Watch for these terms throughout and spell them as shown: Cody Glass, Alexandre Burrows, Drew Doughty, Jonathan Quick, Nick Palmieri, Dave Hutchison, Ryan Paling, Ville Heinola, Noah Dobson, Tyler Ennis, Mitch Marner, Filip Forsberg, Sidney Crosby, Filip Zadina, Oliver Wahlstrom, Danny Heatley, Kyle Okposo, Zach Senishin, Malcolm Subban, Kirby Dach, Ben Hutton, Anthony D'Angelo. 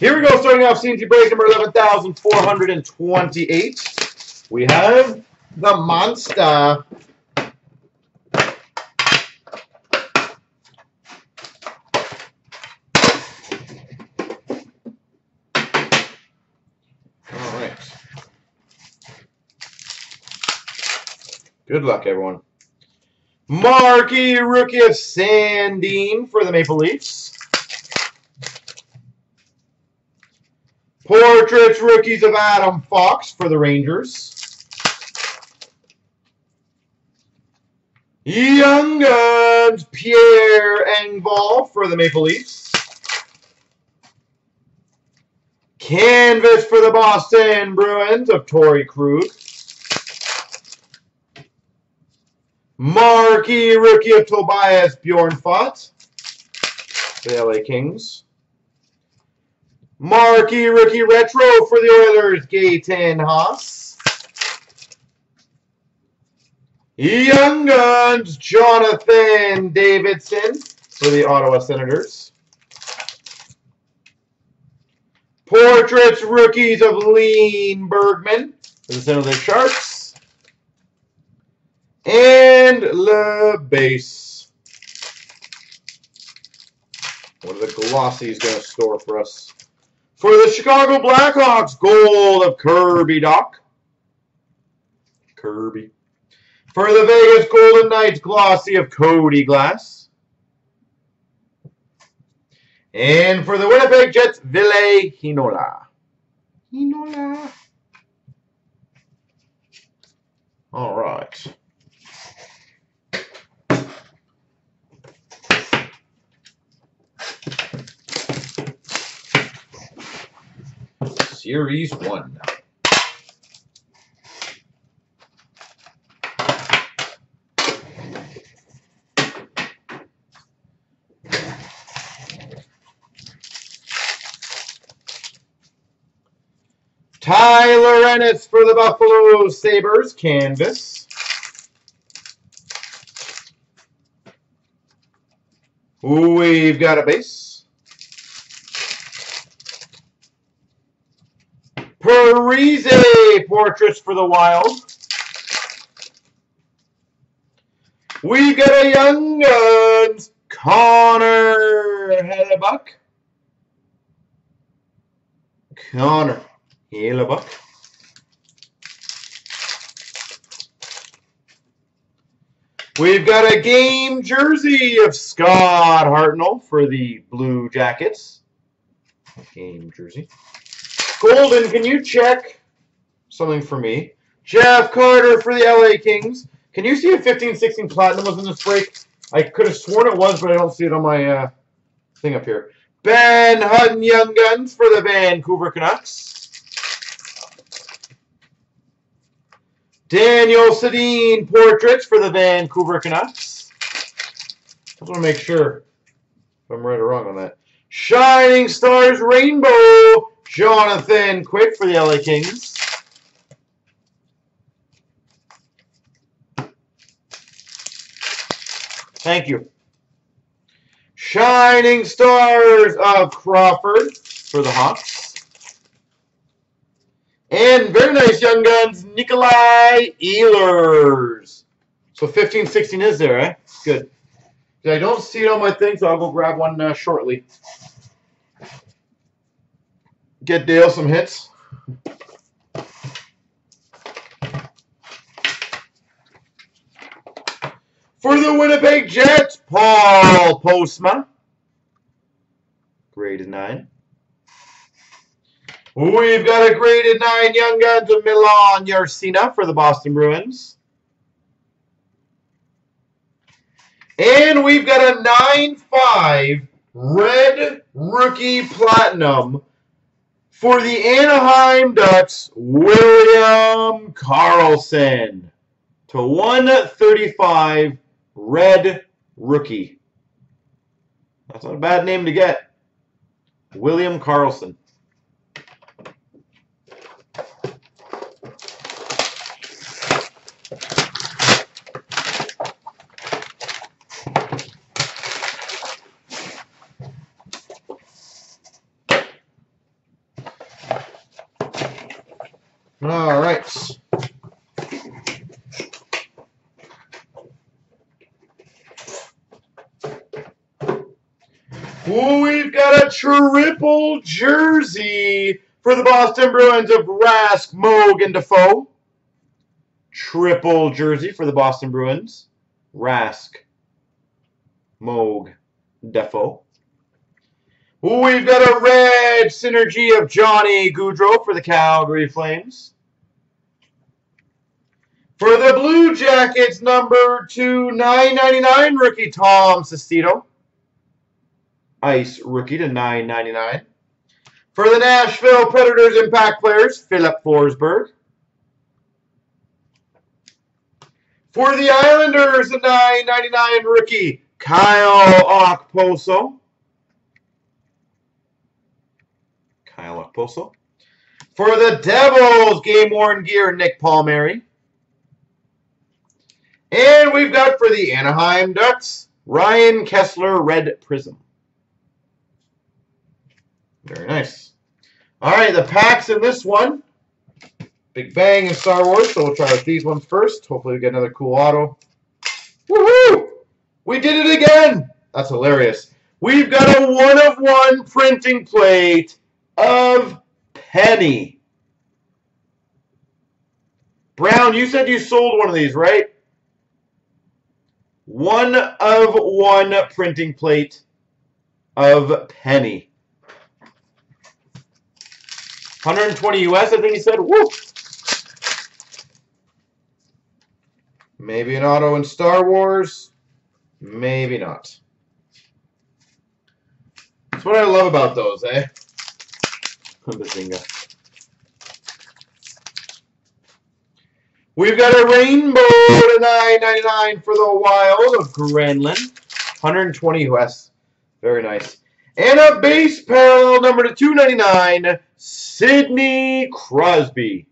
Here we go, starting off CNC break number 11,428. We have the Monster. Good luck, everyone. Marquee rookie of Sandin for the Maple Leafs. Portraits rookies of Adam Fox for the Rangers. Young Guns Pierre Engvall for the Maple Leafs. Canvas for the Boston Bruins of Torrey Krug. Marquee rookie of Tobias Björnfot for the LA Kings. Marquee rookie retro for the Oilers, Gaëtan Haas. Young Guns, Jonathan Davidson for the Ottawa Senators. Portraits rookies of Lean Bergman for the San Jose Sharks. And the base. What are the glossies going to store for us? For the Chicago Blackhawks, gold of Kirby Dach. Kirby. For the Vegas Golden Knights, glossy of Cody Glass. And for the Winnipeg Jets, Ville Heinola. Heinola. All right. Series 1. Tyler Ennis for the Buffalo Sabres, canvas. We've got a base. Parise portraits for the Wild. We get a Young Guns Connor Hellebuyck. Connor Hellebuyck. We've got a game jersey of Scott Hartnell for the Blue Jackets. Game jersey. Golden, can you check something for me? Jeff Carter for the LA Kings. Can you see if 15-16 Platinum was in this break? I could have sworn it was, but I don't see it on my thing up here. Ben Hutton Young Guns for the Vancouver Canucks. Daniel Sedin portraits for the Vancouver Canucks. I just want to make sure if I'm right or wrong on that. Shining Stars Rainbow. Jonathan Quick for the LA Kings. Thank you. Shining Stars of Crawford for the Hawks. And very nice, Young Guns, Nikolai Ehlers. So 15-16 is there, eh? Good. I don't see it on my thing, so I'll go grab one shortly. Get Dale some hits. For the Winnipeg Jets, Paul Postma. Graded 9. We've got a graded 9 Young Guns of Milan Jurčina for the Boston Bruins. And we've got a 9-5 red rookie platinum for the Anaheim Ducks, William Karlsson to 135, red rookie. That's not a bad name to get. William Karlsson. All right. We've got a triple jersey for the Boston Bruins of Rask, Moog, and Defoe. Triple jersey for the Boston Bruins. Rask, Moog, Defoe. We've got a red synergy of Johnny Gaudreau for the Calgary Flames. For the Blue Jackets, number 2/999 rookie Tom Sestito. Ice rookie to 999. For the Nashville Predators impact players, Filip Forsberg. For the Islanders, the 999 rookie, Kyle Okposo. For the Devils, game-worn gear, Nick Palmieri. And we've got for the Anaheim Ducks, Ryan Kessler, Red Prism. Very nice. All right, the packs in this one. Big Bang and Star Wars, so we'll try with these ones first. Hopefully we get another cool auto. Woohoo! We did it again! That's hilarious. We've got a one-of-one printing plate of Penny. Brown, you said you sold one of these, right? One-of-one printing plate of Penny. 120 US, I think he said. Woo! Maybe an auto in Star Wars. Maybe not. That's what I love about those, eh? Bazinga. We've got a rainbow to 999 for the Wild of Granlund. 120 US. Very nice. And a base parallel number to 299, Sidney Crosby.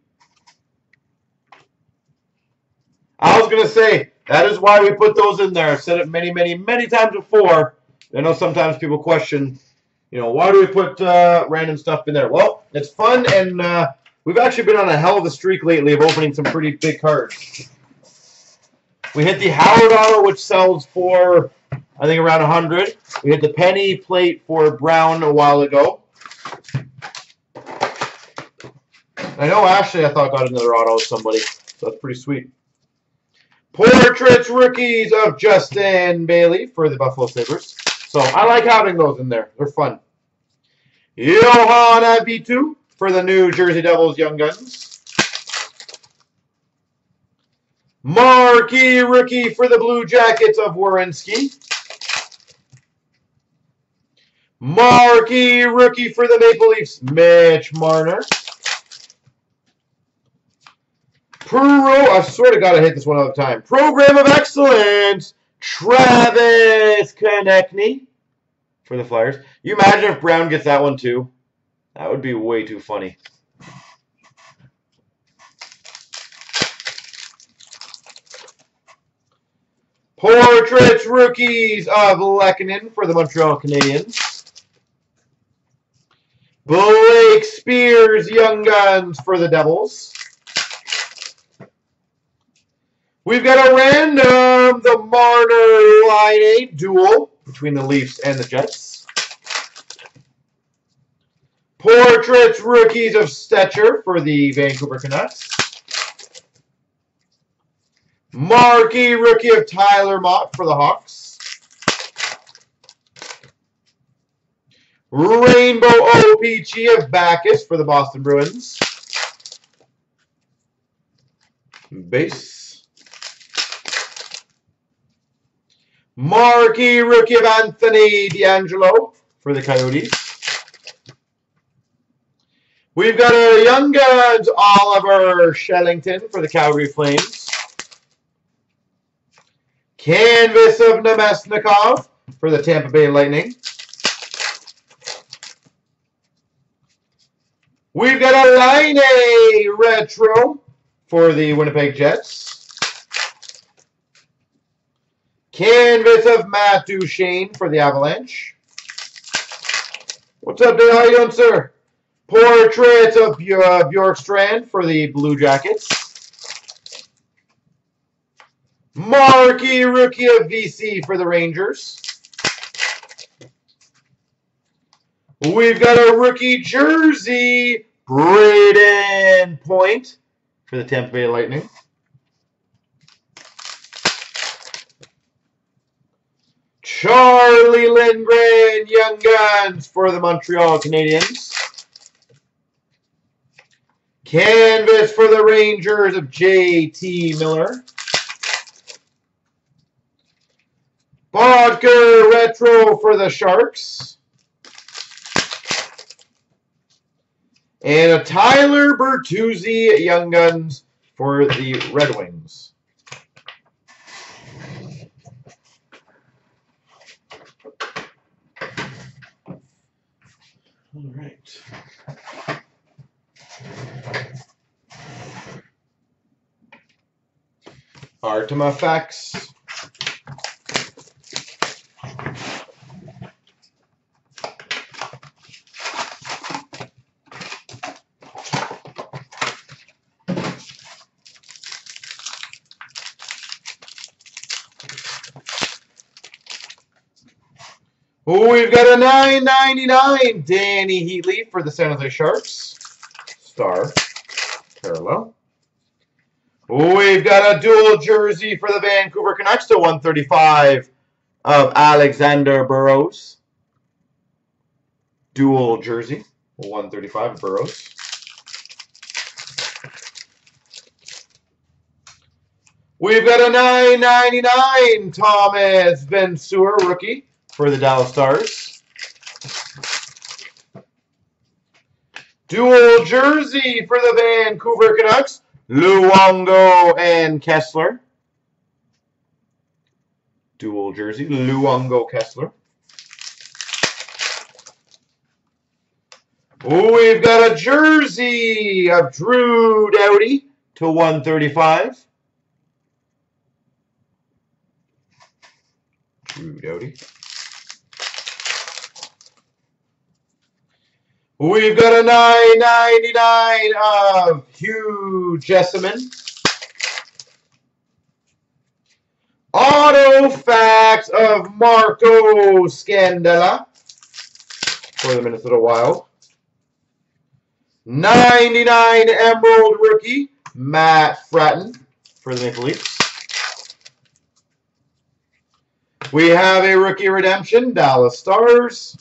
I was going to say, that is why we put those in there. I've said it many, many, many times before. I know sometimes people question, you know, why do we put random stuff in there? Well, it's fun, and we've actually been on a hell of a streak lately of opening some pretty big cards. We hit the Howard auto, which sells for, I think, around 100. We hit the penny plate for Brown a while ago. I know Ashley, I thought, got another auto of somebody. So that's pretty sweet. Portraits rookies of Justin Bailey for the Buffalo Sabres. So I like having those in there. They're fun. Johanna V2 for the New Jersey Devils Young Guns. Marquee rookie for the Blue Jackets of Werenski. Marquee rookie for the Maple Leafs, Mitch Marner. I sort of got to hit this one all the time. Program of Excellence, Travis Konechny for the Flyers. You imagine if Brown gets that one too? That would be way too funny. Portraits rookies of Lekkonen for the Montreal Canadiens. Blake Spears Young Guns for the Devils. We've got a random the Marner Line A duel between the Leafs and the Jets. Portraits rookies of Stetcher for the Vancouver Canucks. Marquee rookie of Tyler Mott for the Hawks. Rainbow OPG of Backes for the Boston Bruins. Base. Marquee rookie of Anthony D'Angelo for the Coyotes. We've got a Young Guns Oliver Shellington for the Calgary Flames. Canvas of Nemesnikov for the Tampa Bay Lightning. We've got a Line A Retro for the Winnipeg Jets. Canvas of Matt Duchene for the Avalanche. What's up, Dale? How you doing, sir? Portrait of Bjorkstrand for the Blue Jackets. Marquee Rookie of VC for the Rangers. We've got a rookie jersey, Brayden Point for the Tampa Bay Lightning. Charlie Lindgren, Young Guns for the Montreal Canadiens. Canvas for the Rangers of J.T. Miller. Bodker Retro for the Sharks. And a Tyler Bertuzzi Young Guns for the Red Wings. All right. Artemafacts. We've got a $9.99 Danny Heatley for the San Jose Sharks. Star parallel. We've got a dual jersey for the Vancouver Canucks to 135 of Alexandre Burrows. Dual jersey, 135 of Burrows. We've got a $9.99 Thomas Vancouver rookie for the Dallas Stars. Dual jersey for the Vancouver Canucks. Luongo and Kessler. Dual jersey, Luongo Kessler. We've got a jersey of Drew Doughty to 135. Drew Doughty. We've got a $9.99 of Hugh Jessamine. Auto Facts of Marco Scandella for the Minnesota Wild. $99 Emerald Rookie Matt Fratton for the Maple Leafs. We have a Rookie Redemption Dallas Stars.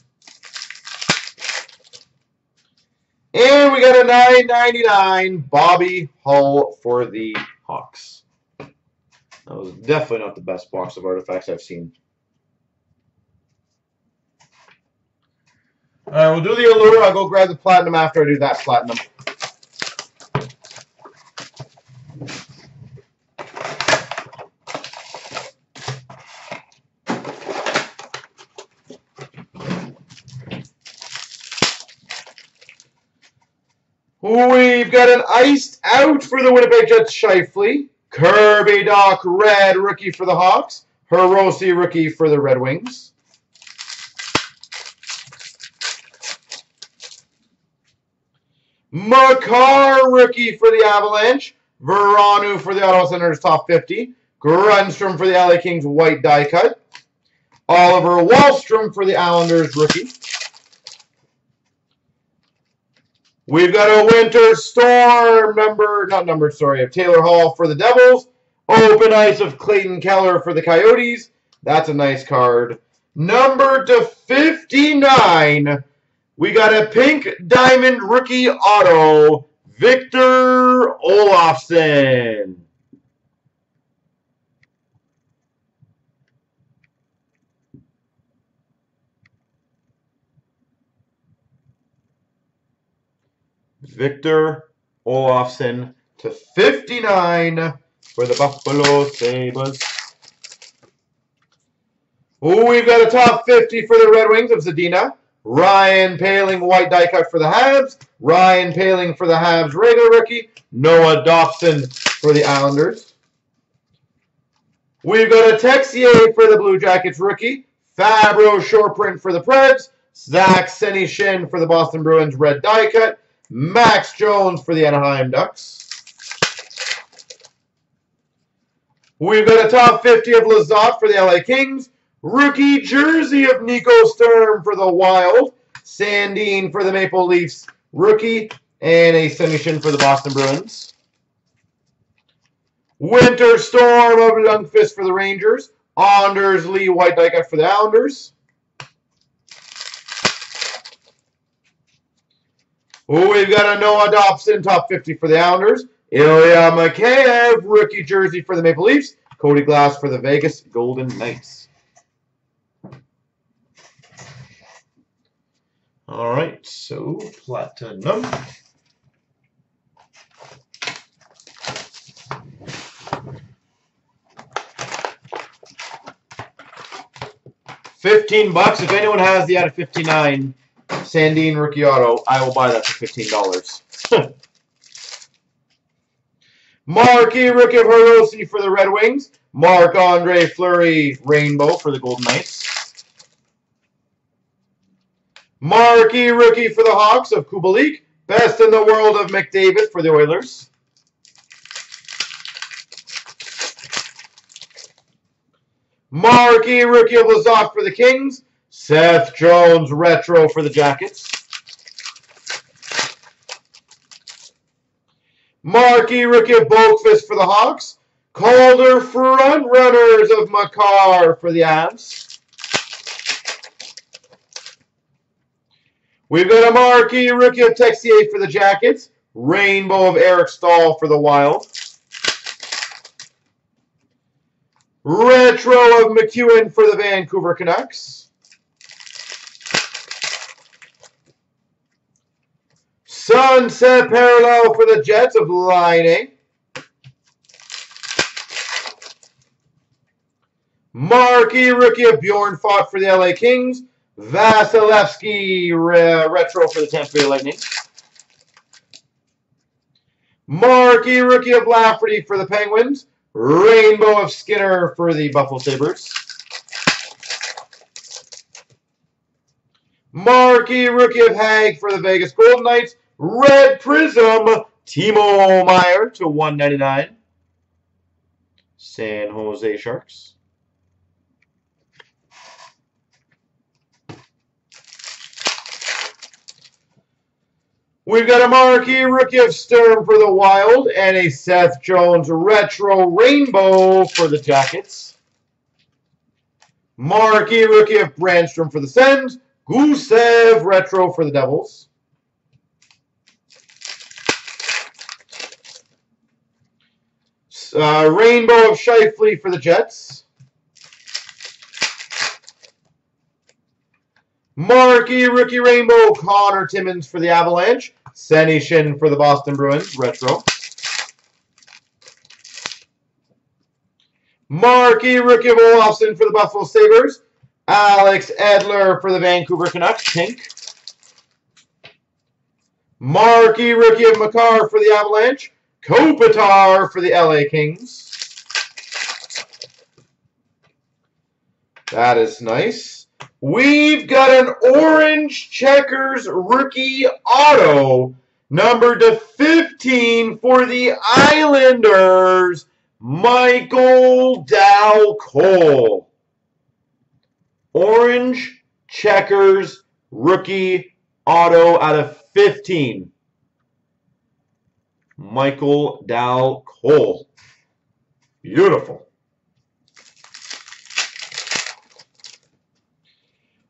And we got a $9.99 Bobby Hull for the Hawks. That was definitely not the best box of artifacts I've seen. All right, we'll do the Allure. I'll go grab the Platinum after I do that Platinum. We've got an iced out for the Winnipeg Jets, Scheifele. Kirby Dach Red rookie for the Hawks. Hirose rookie for the Red Wings. Makar rookie for the Avalanche. Veranu for the Ottawa Senators top 50. Grundstrom for the LA Kings white die cut. Oliver Wahlstrom for the Islanders rookie. We've got a Winter Storm of Taylor Hall for the Devils. Open Ice of Clayton Keller for the Coyotes. That's a nice card. Number to 59, we got a Pink Diamond Rookie Auto, Victor Olofsson. Victor Olofsson to 59 for the Buffalo Sabres. We've got a top 50 for the Red Wings of Zadina. Ryan Paling, white die cut for the Habs. Ryan Paling for the Habs, regular rookie. Noah Dobson for the Islanders. We've got a Texier for the Blue Jackets rookie. Fabro short print for the Preds. Zach Senishin for the Boston Bruins, red die cut. Max Jones for the Anaheim Ducks. We've got a top 50 of Lizotte for the LA Kings. Rookie jersey of Nico Sturm for the Wild. Sandin for the Maple Leafs, rookie. And a Senishin for the Boston Bruins. Winter Storm of Lundqvist for the Rangers. Anders Lee white die cut for the Islanders. We've got a Noah Dobson, top 50 for the Islanders. Ilya Mikheyev, rookie jersey for the Maple Leafs. Cody Glass for the Vegas Golden Knights. All right, so platinum. $15. If anyone has the out of 59 Sandin rookie auto, I will buy that for $15. Marquee rookie of Hirvosi for the Red Wings. Marc-Andre Fleury rainbow for the Golden Knights. Marquee rookie for the Hawks of Kubalik. Best in the world of McDavid for the Oilers. Marquee rookie of Lizotte for the Kings. Seth Jones retro for the Jackets. Marquee rookie of Boakfist for the Hawks. Calder front runners of Makar for the Avs. We've got a marquee rookie of Texier for the Jackets. Rainbow of Eric Staal for the Wild. Retro of McEwen for the Vancouver Canucks. Sunset Parallel for the Jets of Laine. Marquee rookie of Björnfot for the LA Kings. Vasilevsky retro for the Tampa Bay Lightning. Marquee rookie of Lafferty for the Penguins. Rainbow of Skinner for the Buffalo Sabres. Marquee rookie of Haig for the Vegas Golden Knights. Red Prism, Timo Meier to 199. San Jose Sharks. We've got a marquee rookie of Sturm for the Wild and a Seth Jones retro rainbow for the Jackets. Marquee rookie of Brandstrom for the Sens. Gusev retro for the Devils. Rainbow of Scheifele for the Jets. Marquee rookie rainbow Connor Timmins for the Avalanche. Senishin for the Boston Bruins, retro. Marquee rookie of Olofsson for the Buffalo Sabres. Alex Edler for the Vancouver Canucks, pink. Marquee rookie of Makar for the Avalanche. Kopitar for the LA Kings. That is nice. We've got an orange checkers rookie auto, number to 15 for the Islanders, Michael Dal-Cole. Orange checkers rookie auto out of 15. Michael Dal-Cole. Beautiful.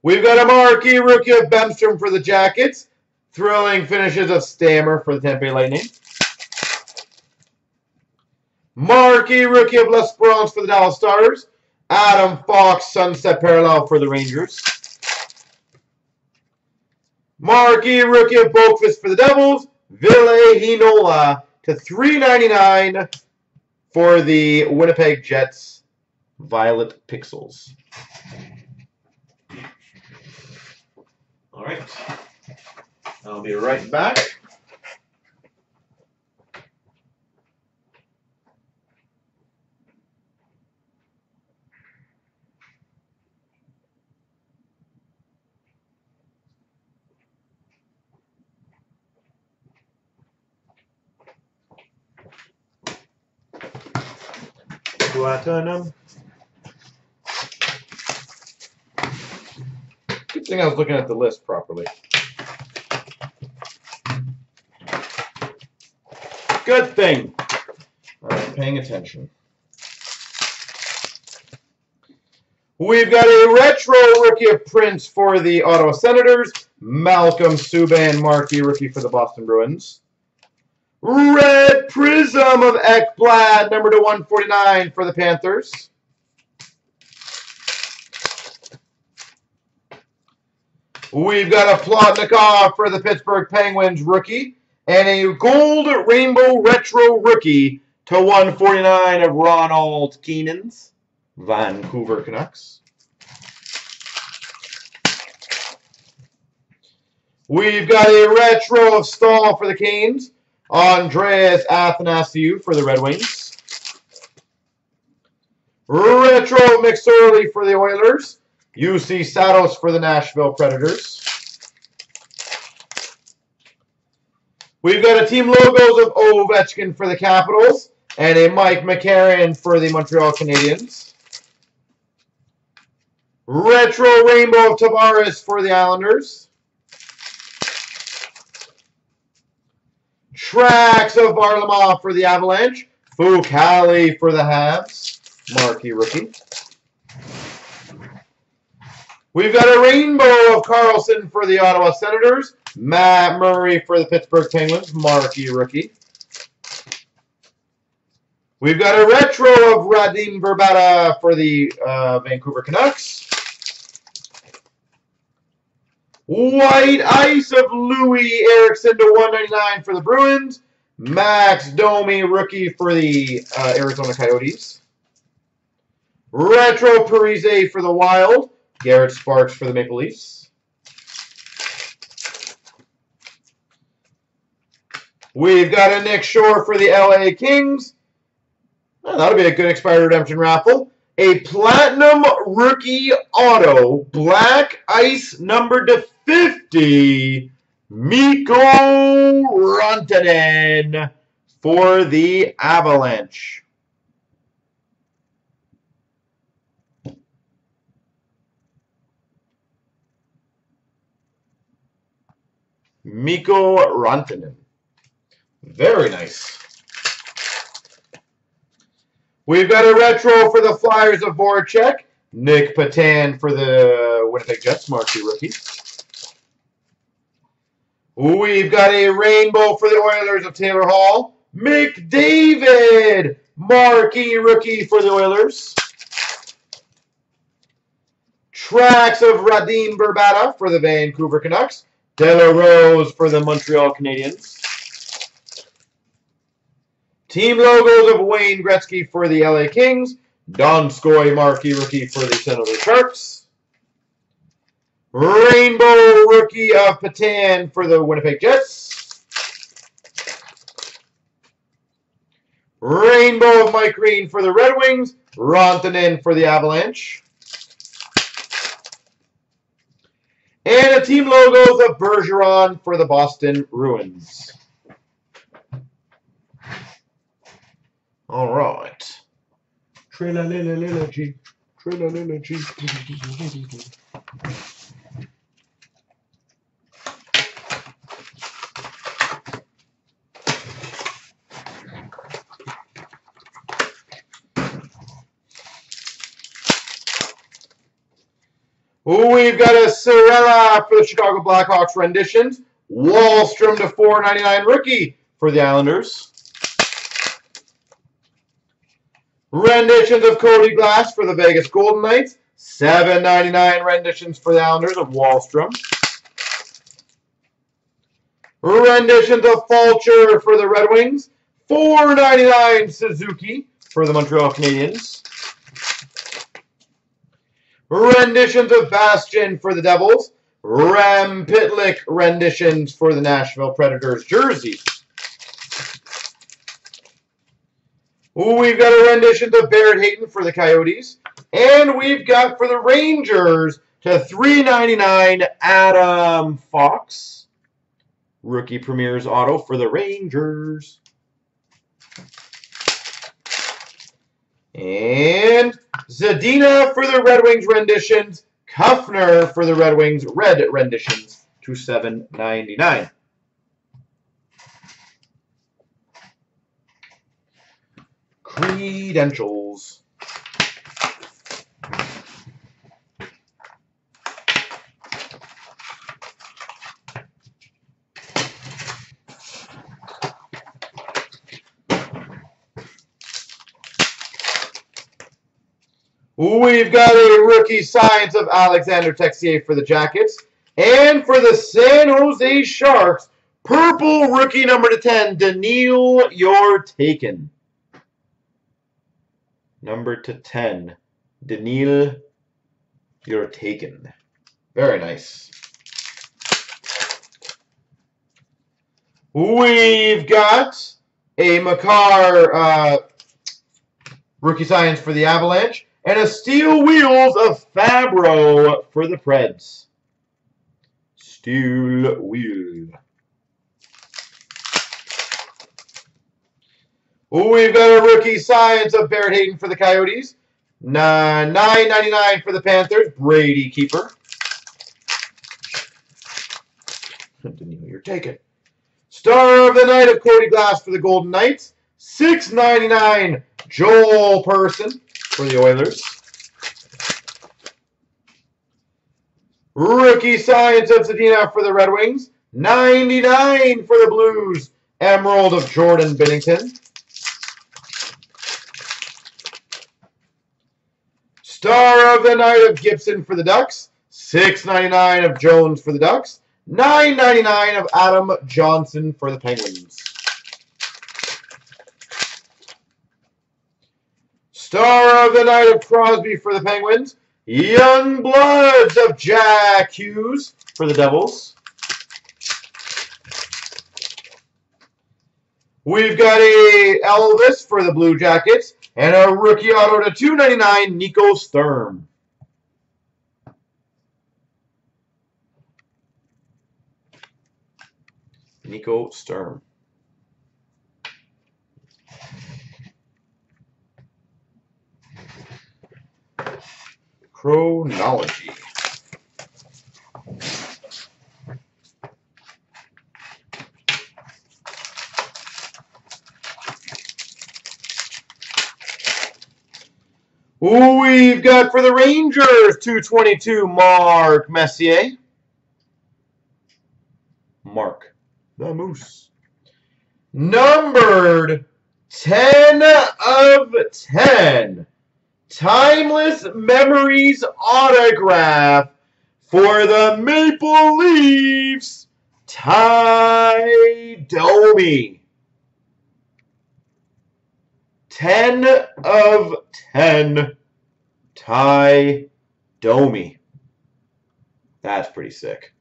We've got a marquee rookie of Bemstrom for the Jackets. Thrilling finishes of Stammer for the Tampa Bay Lightning. Marquee rookie of Lesperance for the Dallas Stars. Adam Fox, Sunset Parallel for the Rangers. Marquee rookie of Boakvist for the Devils. Ville Heinola to 399 for the Winnipeg Jets. Violet Pixels. All right. I'll be right back. Latinum. Good thing I was looking at the list properly. Good thing I'm paying attention. We've got a retro rookie of Prince for the Ottawa Senators. Malcolm Subban, marquee rookie for the Boston Bruins. Red Prism of Ekblad, number /149 for the Panthers. We've got a Plotnikov for the Pittsburgh Penguins rookie. And a gold rainbow retro rookie to /149 of Ronald Keenan's Vancouver Canucks. We've got a retro of Staal for the Canes. Andreas Athanasiou for the Red Wings. Retro McSorley for the Oilers. UC Saros for the Nashville Predators. We've got a team logos of Ovechkin for the Capitals and a Mike McCarron for the Montreal Canadiens. Retro Rainbow of Tavares for the Islanders. Tracks of Varlamov for the Avalanche. Fucali for the Habs. Marquee rookie. We've got a Rainbow of Carlson for the Ottawa Senators. Matt Murray for the Pittsburgh Penguins, marquee rookie. We've got a retro of Radim Verbata for the Vancouver Canucks. White Ice of Louis Eriksson to /199 for the Bruins. Max Domi, rookie for the Arizona Coyotes. Retro Parise for the Wild. Garrett Sparks for the Maple Leafs. We've got a Nick Shore for the LA Kings. Well, that'll be a good expired redemption raffle. A Platinum Rookie Auto, Black Ice number /50, Mikko Rantanen for the Avalanche. Mikko Rantanen. Very nice. We've got a retro for the Flyers of Voracek. Nick Patan for the Winnipeg Jets, marquee rookie. We've got a rainbow for the Oilers of Taylor Hall. McDavid, marquee rookie for the Oilers. Tracks of Radim Verbata for the Vancouver Canucks. De La Rose for the Montreal Canadiens. Team logos of Wayne Gretzky for the LA Kings. Donskoy, marquee rookie for the San Jose Sharks. Rainbow rookie of Patan for the Winnipeg Jets. Rainbow of Mike Green for the Red Wings. Rantanen for the Avalanche. And a team logos of Bergeron for the Boston Bruins. All right. Trilogy. Trilogy. We've got a Cirella for the Chicago Blackhawks renditions. Wallstrom to /499 rookie for the Islanders. Renditions of Cody Glass for the Vegas Golden Knights. $7.99 renditions for the Islanders of Wallstrom. Renditions of Fulcher for the Red Wings. $4.99 Suzuki for the Montreal Canadiens. Renditions of Bastion for the Devils. Rem Pitlick renditions for the Nashville Predators jersey. We've got a rendition to Barrett Hayton for the Coyotes. And we've got for the Rangers to $3.99 Adam Fox. Rookie Premier's Auto for the Rangers. And Zadina for the Red Wings renditions. Kufner for the Red Wings red renditions to $7.99. Credentials. We've got a rookie signs of Alexander Texier for the Jackets. And for the San Jose Sharks, purple rookie number to 10, Daniil, you're taken. Number to 10, Daniil, you're taken. Very nice. We've got a Makar rookie signs for the Avalanche. And a Steel Wheels of Fabro for the Preds. Steel Wheel. We've got a rookie signs of Barrett Hayden for the Coyotes. $9.99 for the Panthers. Brady Keeper. You're taken. Star of the Night of Cody Glass for the Golden Knights. $6.99 Joel Person for the Oilers. Rookie signs of Sedin for the Red Wings. $99 for the Blues. Emerald of Jordan Binnington. Star of the Night of Gibson for the Ducks. $6.99 of Jones for the Ducks. $9.99 of Adam Johnson for the Penguins. Star of the Night of Crosby for the Penguins. Young Bloods of Jack Hughes for the Devils. We've got a Elvis for the Blue Jackets. And a rookie auto to $2.99, Nico Sturm. Nico Sturm. Chronology. We've got for the Rangers, 222, Mark Messier. Mark the Moose. Numbered 10 of 10. Timeless Memories autograph for the Maple Leafs, Ty Domi. 10 of 10, Ty Domi. That's pretty sick.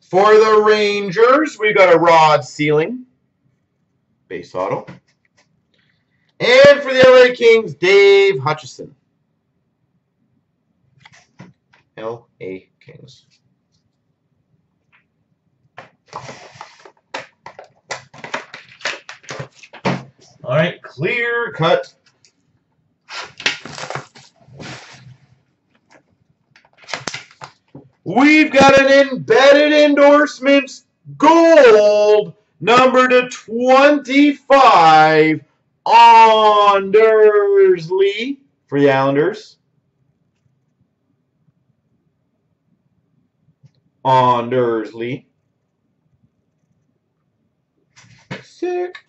For the Rangers, we've got a Rod Ceiling. Base auto. And for the LA Kings, Dave Hutchison. LA Kings. All right, clear cut. We've got an embedded endorsements gold. Number to 25, Anders Lee for the Islanders. Anders Lee. Sick.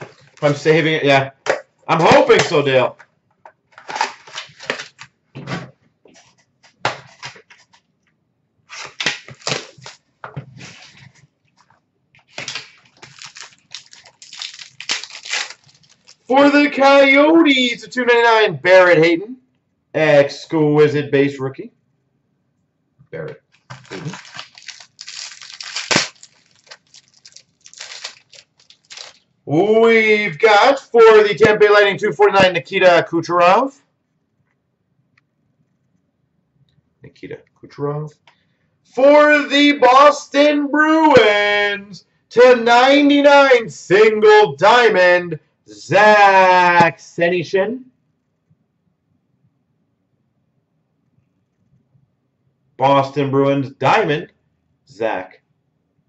If I'm saving it, yeah. I'm hoping so, Dale. For the Coyotes, a $2.99 Barrett Hayden, exquisite base rookie. Barrett Hayden. We've got for the Tampa Bay Lightning, 249 Nikita Kucherov. Nikita Kucherov. For the Boston Bruins, /99 single diamond, Zach Senishin. Boston Bruins diamond, Zach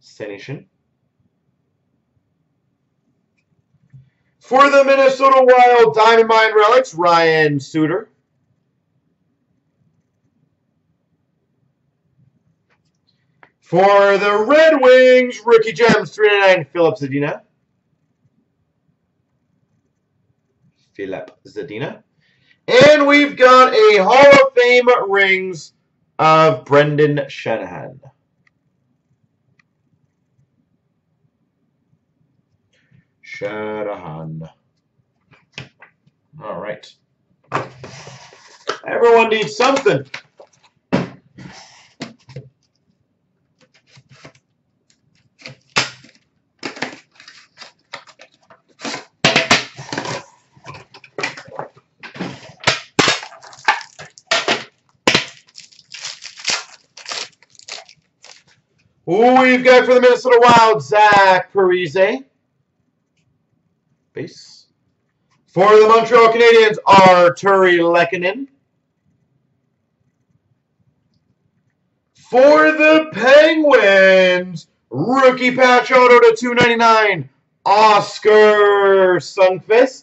Senishin. For the Minnesota Wild, Diamond Mine Relics, Ryan Suter. For the Red Wings, Rookie Gems, 399, Filip Zadina. And we've got a Hall of Fame rings of Brendan Shanahan. Shanahan. All right. Everyone needs something. Ooh, we've got for the Minnesota Wild, Zach Parise. Base. For the Montreal Canadiens, Arturi Lekkonen. For the Penguins, rookie patch auto /299, Oscar Sundqvist.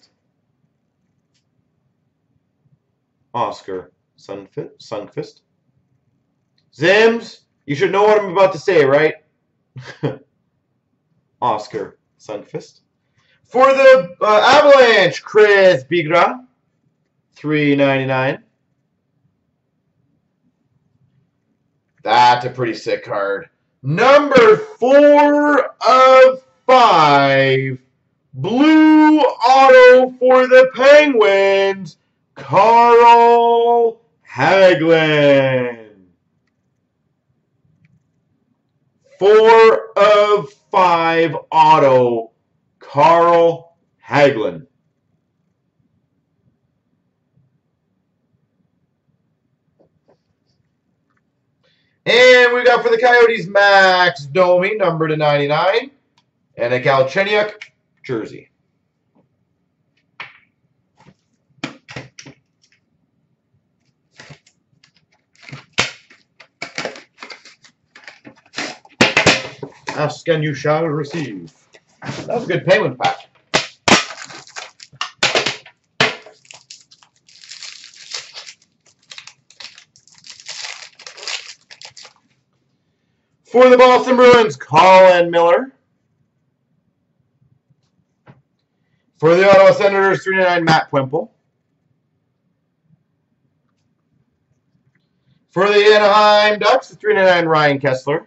Zims, you should know what I'm about to say, right? Oscar Sundqvist. For the Avalanche, Chris Bigra, $3.99. That's a pretty sick card. Number 4/5, blue auto for the Penguins, Carl Hagelin. 4/5 auto, Carl Hagelin. And we got for the Coyotes, Max Domi, number /99, and a Galchenyuk jersey. Ask and you shall receive. That was a good Penguin pack. For the Boston Bruins, Colin Miller. For the Ottawa Senators, 399, Matt Puempel. For the Anaheim Ducks, 399, Ryan Kessler.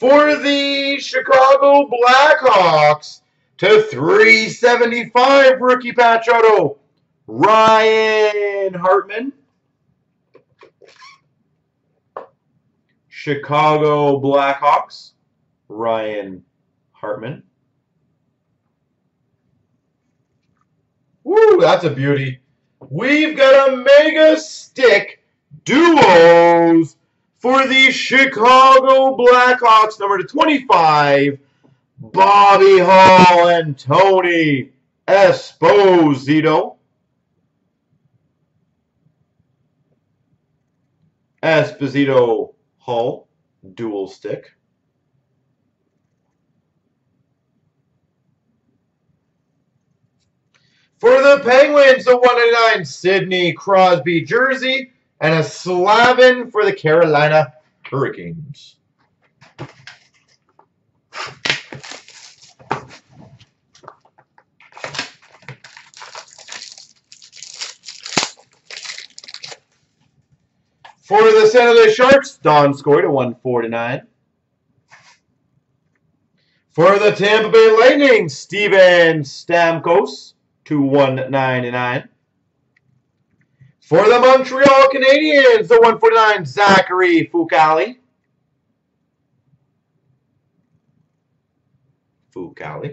For the Chicago Blackhawks, /375, rookie patch auto, Ryan Hartman. Chicago Blackhawks, Ryan Hartman. Woo, that's a beauty. We've got a mega stick duos. For the Chicago Blackhawks, number /25, Bobby Hull and Tony Esposito. Esposito Hull, dual stick. For the Penguins, the 199 Sidney Crosby jersey. And a Slavin for the Carolina Hurricanes. For the San Jose Sharks, Don Scory /149. For the Tampa Bay Lightning, Steven Stamkos /199. For the Montreal Canadiens, the 149, Zachary Fucali. For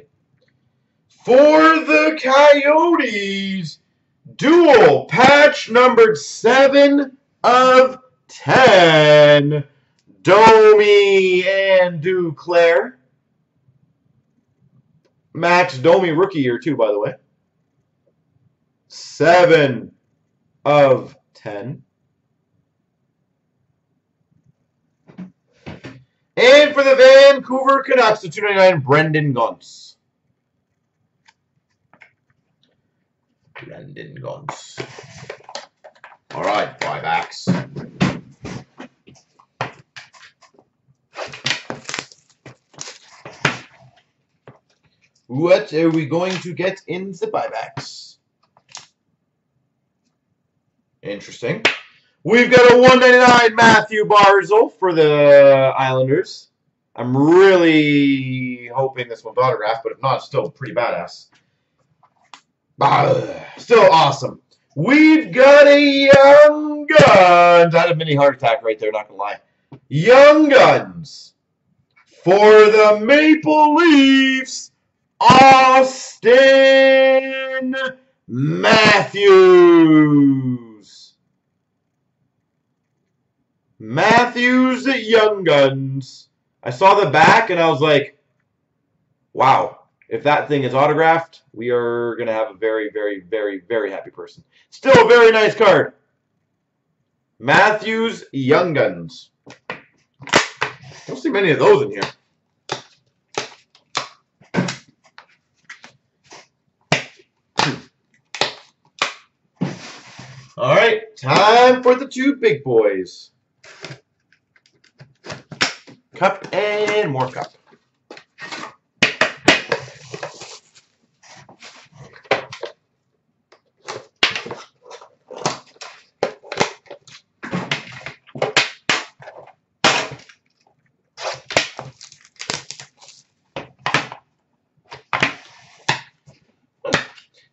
the Coyotes, dual patch numbered 7/10, Domi and Duclair. Max Domi, rookie year too, by the way. 7 of 10. And for the Vancouver Canucks, the 299, Brendan Gaunce. Brendan Gaunce. All right, buybacks. What are we going to get in the buybacks? Interesting. We've got a 199 Matthew Barzal for the Islanders. I'm really hoping this one's autographed, but if not, it's still pretty badass. Still awesome. We've got a Young Guns. I had a mini heart attack right there, not going to lie. Young Guns for the Maple Leafs. Austin Matthews. Matthews at Young Guns. I saw the back and I was like, wow, if that thing is autographed, we are going to have a very, very, very, very happy person. Still a very nice card. Matthews, Young Guns. Don't see many of those in here. All right, time for the two big boys. Cup and more cup.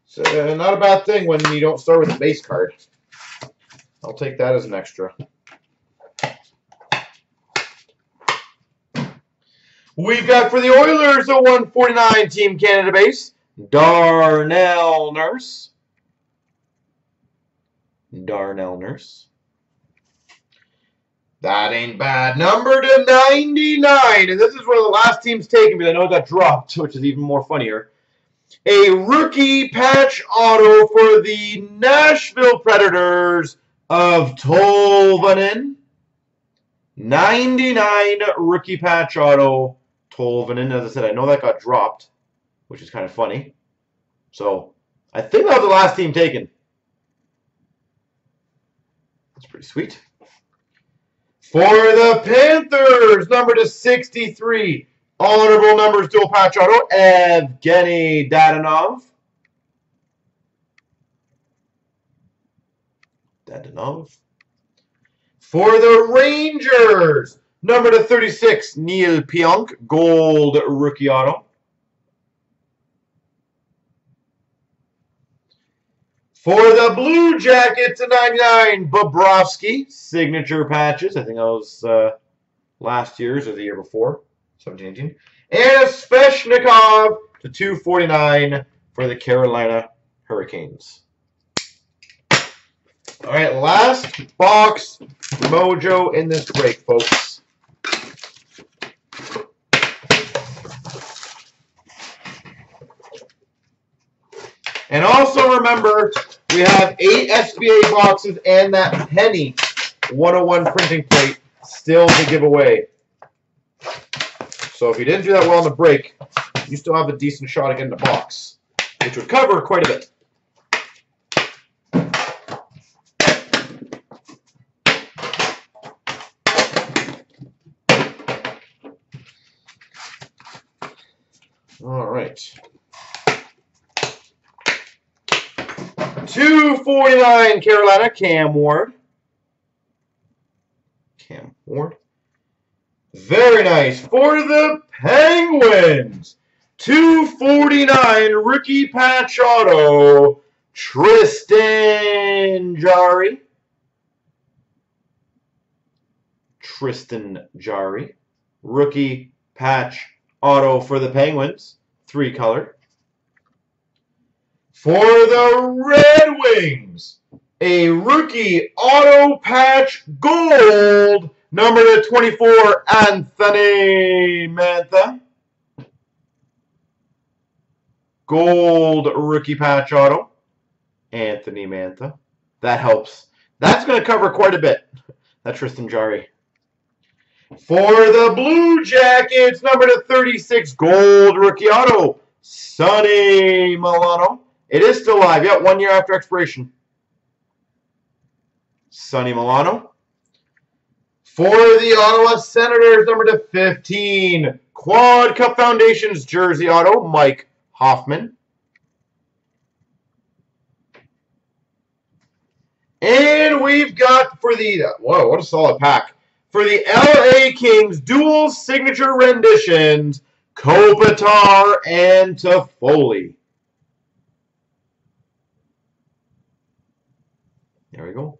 So not a bad thing when you don't start with the base card. I'll take that as an extra. We've got for the Oilers a 149 Team Canada base, Darnell Nurse. Darnell Nurse. That ain't bad. Number to 99, and this is one of the last teams taken because I know it got dropped, which is even more funnier. A rookie patch auto for the Nashville Predators of Tolvanen. 99 rookie patch auto Tolvanen. As I said, I know that got dropped, which is kind of funny. So I think that was the last team taken. That's pretty sweet. For the Panthers, number to 63. Honorable numbers, dual patch auto, Evgeny Dadanov. Dadanov. For the Rangers, number to 36, Neil Pionk, gold rookie auto. For the Blue Jackets, a 99, Bobrovsky, signature patches. I think that was last year's or the year before. 17-18. And Sveshnikov to 249 for the Carolina Hurricanes. All right, last box mojo in this break, folks. And also remember, we have 8 SBA boxes and that penny 101 printing plate still to give away. So if you didn't do that well on the break, you still have a decent shot at getting the box, which would cover quite a bit. All right. 249 Carolina, Cam Ward. Cam Ward. Very nice. For the Penguins, 249 rookie patch auto, Tristan Jarry. Tristan Jarry. Rookie patch auto for the Penguins, 3-color. For the Red Wings, a rookie auto patch gold, Number to 24, Anthony Mantha. Gold rookie patch auto. Anthony Mantha. That helps. That's going to cover quite a bit. That's Tristan Jarry. For the Blue Jackets, number to 36, gold rookie auto, Sonny Milano. It is still live. Yep, 1 year after expiration. Sonny Milano. For the Ottawa Senators, number to 15, Quad Cup Foundations jersey auto, Mike Hoffman. And we've got for the, whoa, what a solid pack. For the LA Kings, dual signature renditions, Kopitar and Toffoli. There we go.